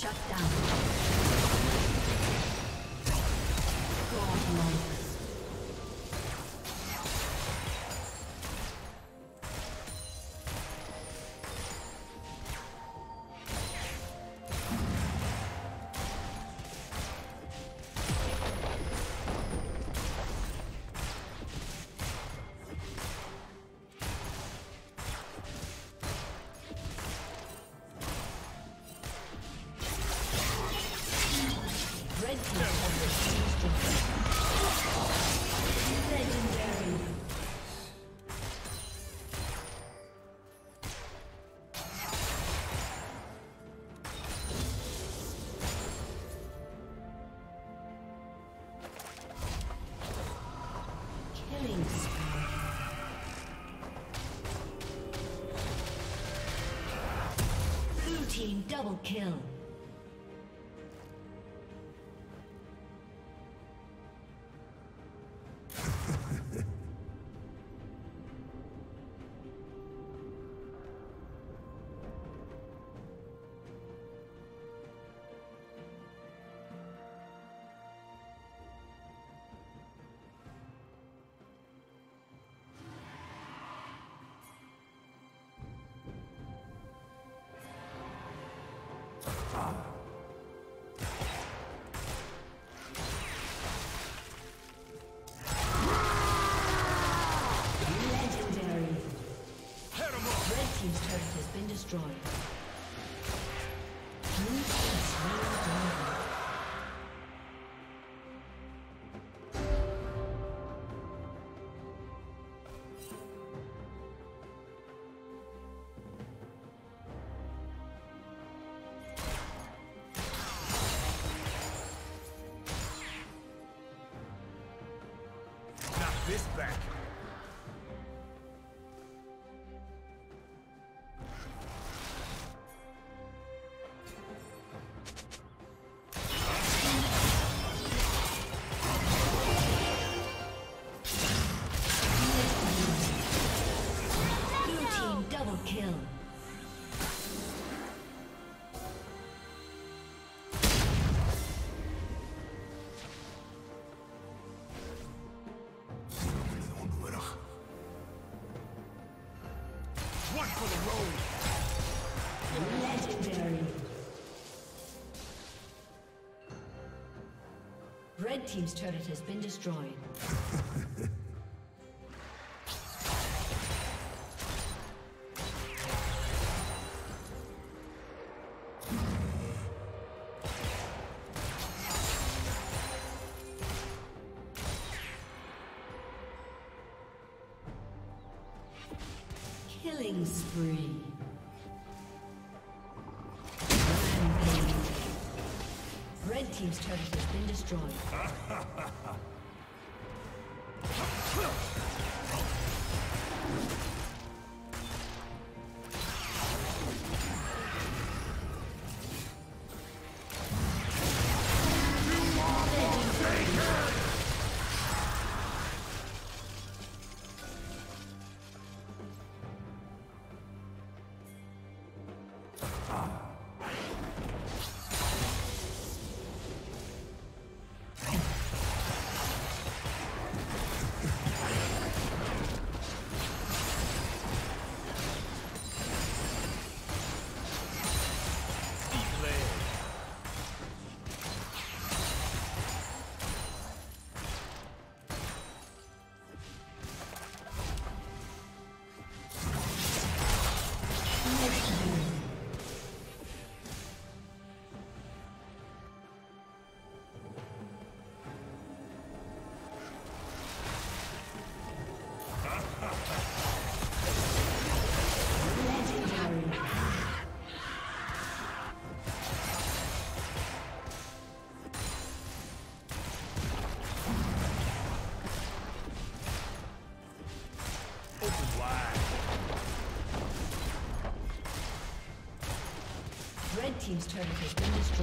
Shut down. Shut down. God, double kill. this back. Red team's turret has been destroyed. Killing spree. Red team's turret has been destroyed. Team's turret has been destroyed.